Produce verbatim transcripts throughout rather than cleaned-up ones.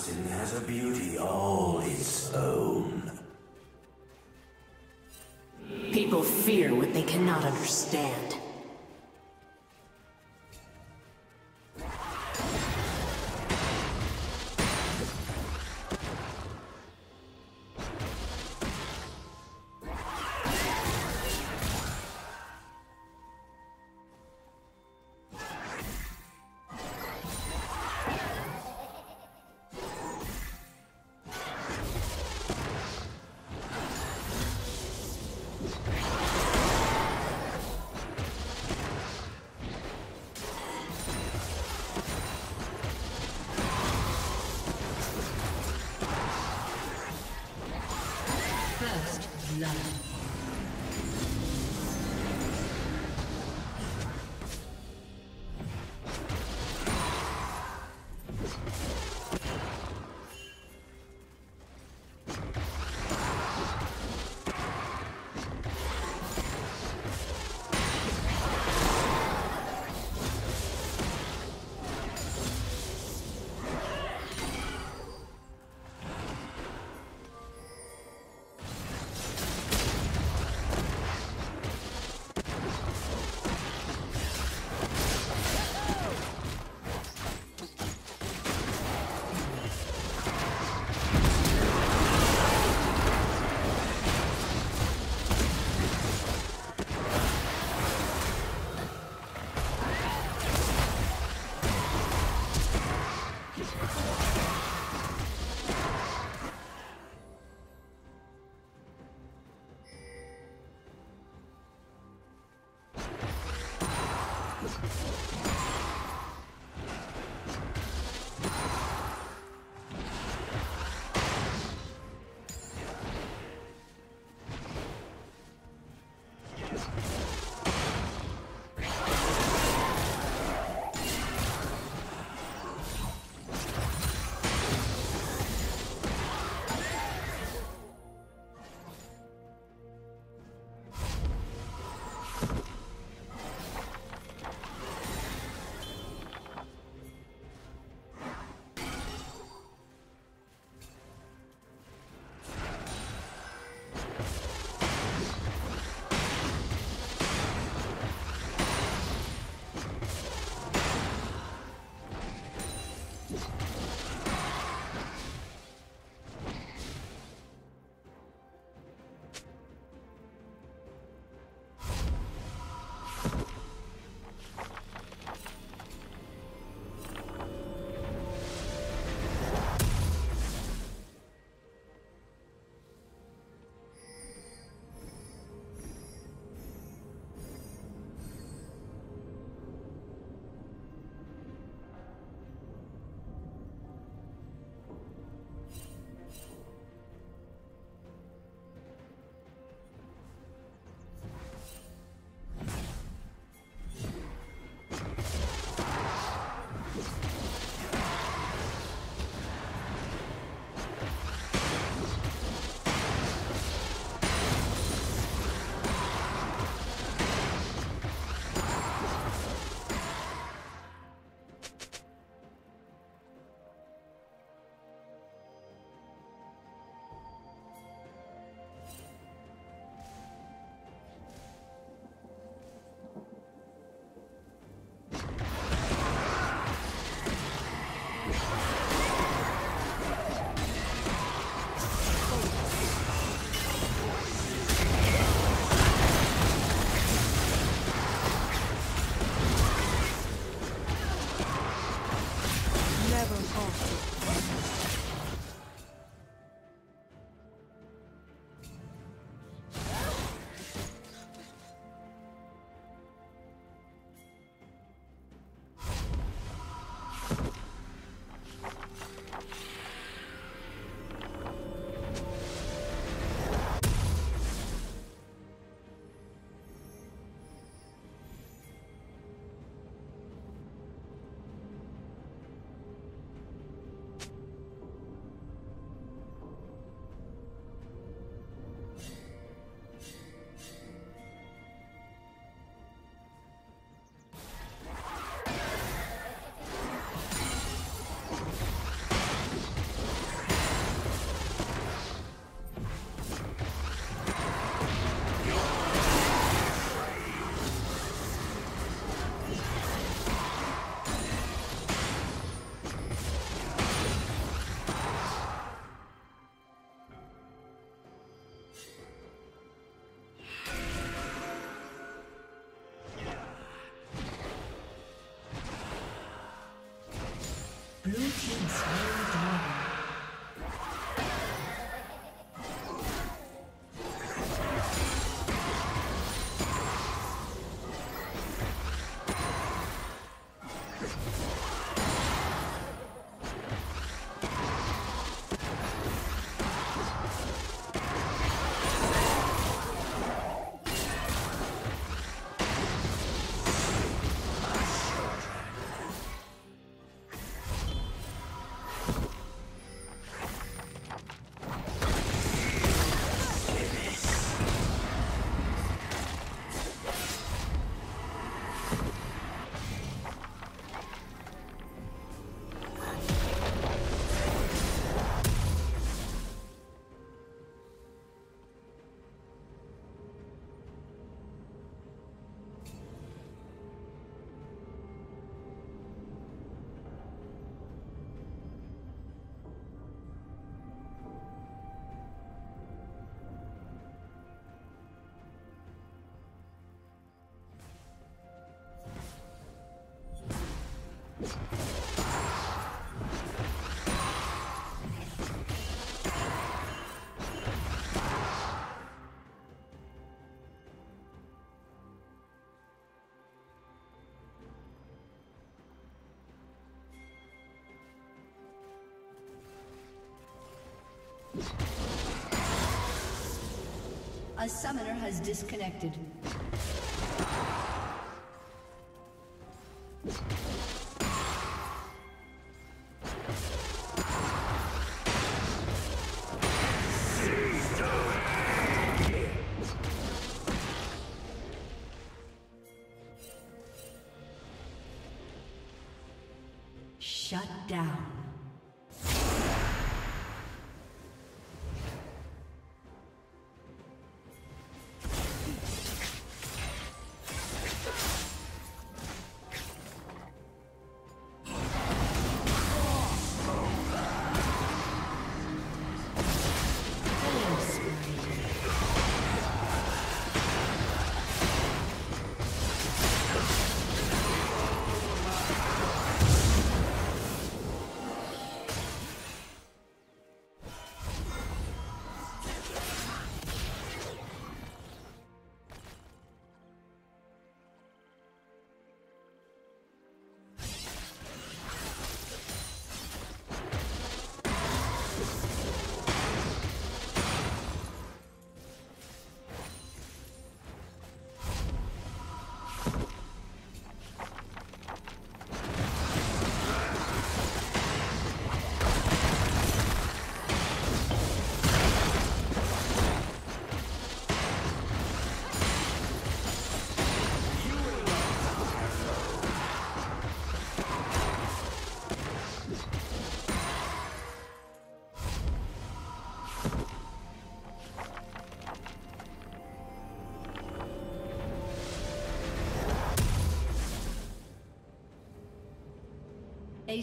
Austin has a beauty all its own. People fear what they cannot understand. Blue team slain dragon. A summoner has disconnected. Shut down. A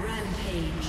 Rampage.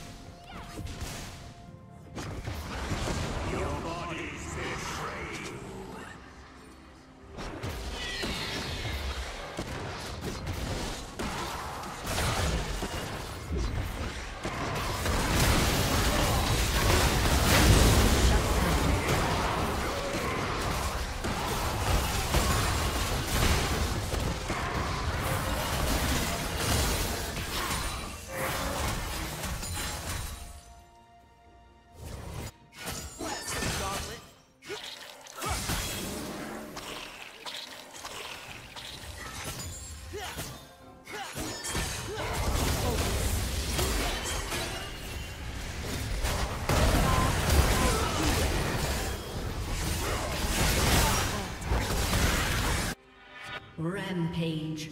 Rampage.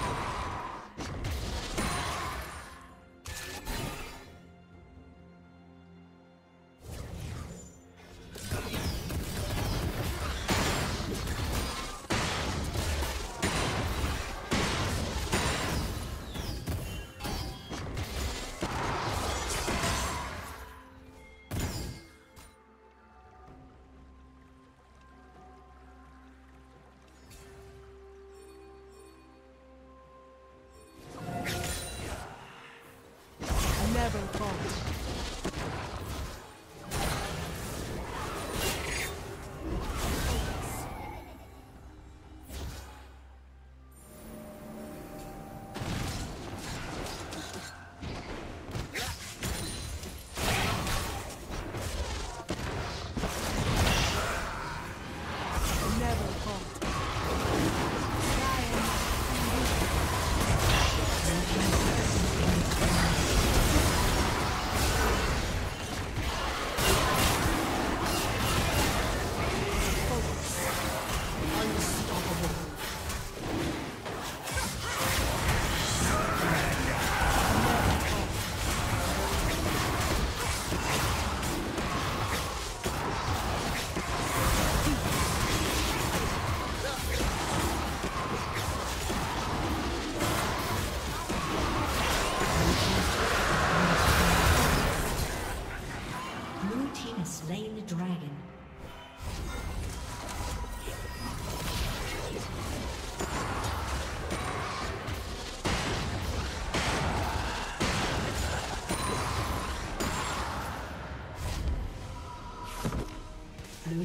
You Blue team has slain the dragon. Blue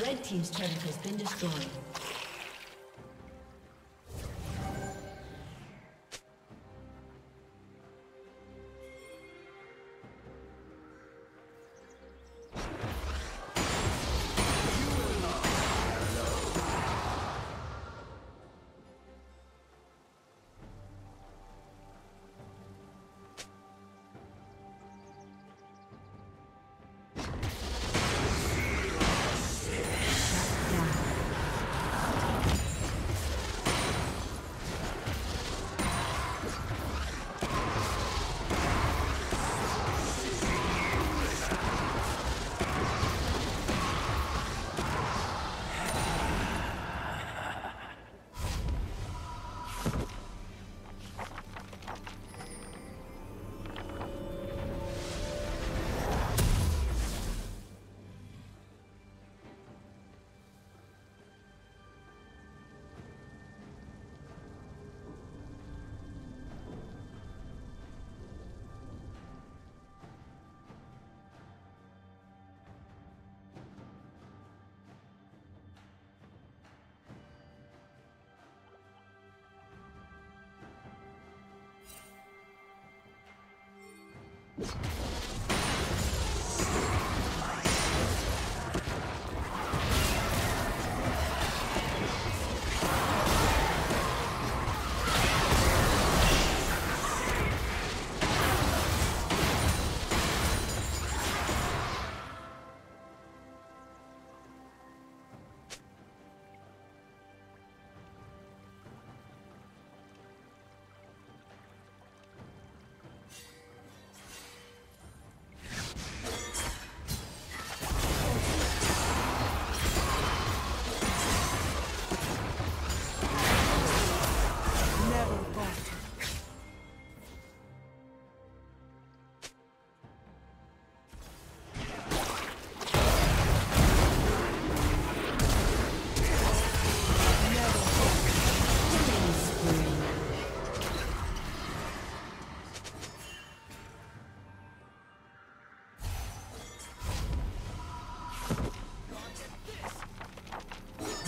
Red team's turret has been destroyed.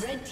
Blue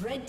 Red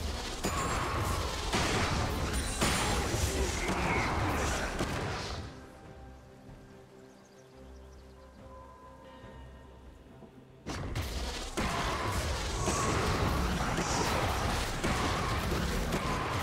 Double kill. Red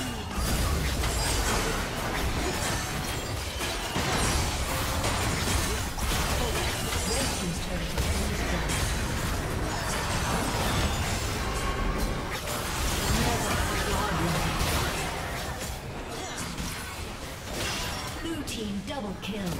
Double kill.